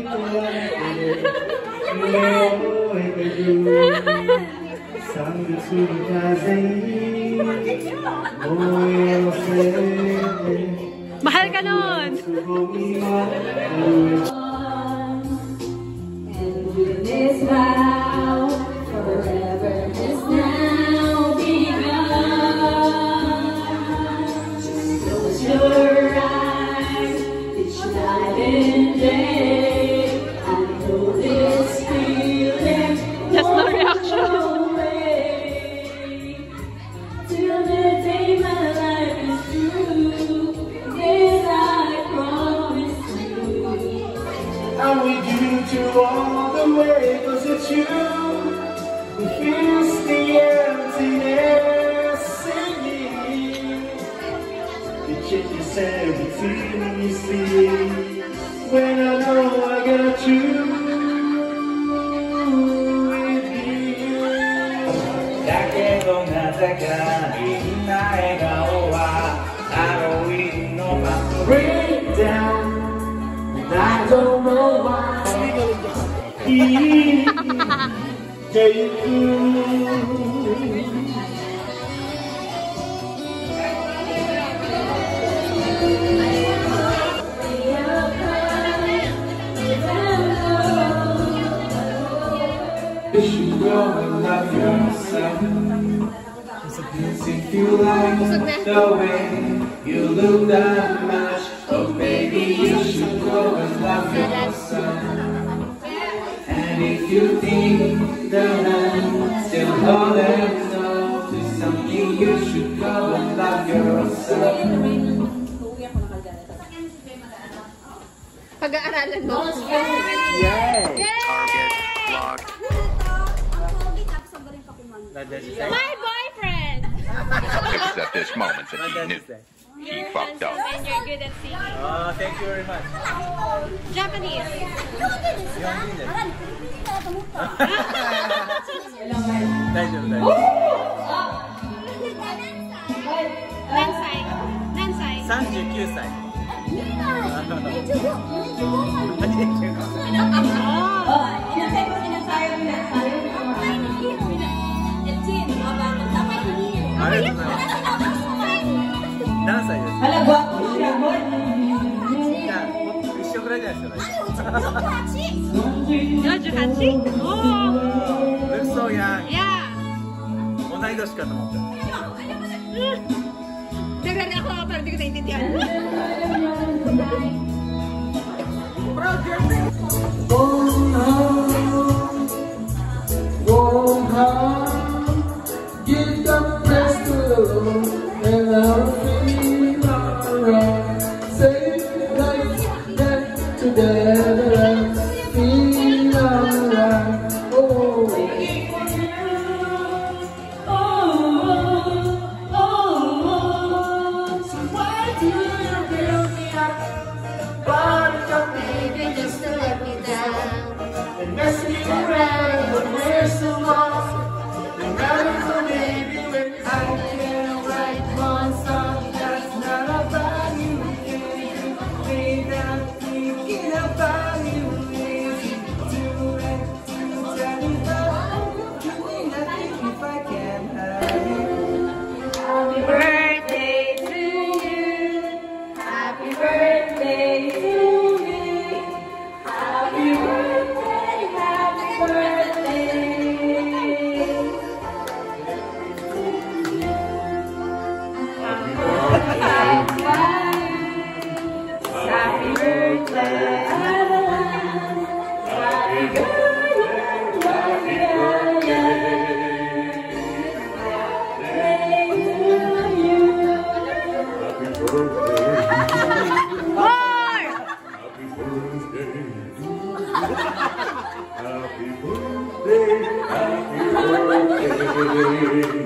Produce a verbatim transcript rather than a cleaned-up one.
Mahal ka nun! All the way, cause it's you who fills the emptiness singing. The changes everything you see when I know I got you with you. That can't go now, that can't be denied. I don't even know my breakdown, and I don't know why. If you like the way you look that much, oh baby, you should go and love yourself. If you think that I'm still holding on to something, you should go and love yourself. Pag-aaralan mo. Yay! Target locked. My boyfriend! It's at this moment that he knew. He fucked up. And you're good at singing. Oh, thank you very much. Japanese. Nansai. Nansai. thirty-nine. Oh, I looks so young. Yeah. Happy birthday, happy birthday.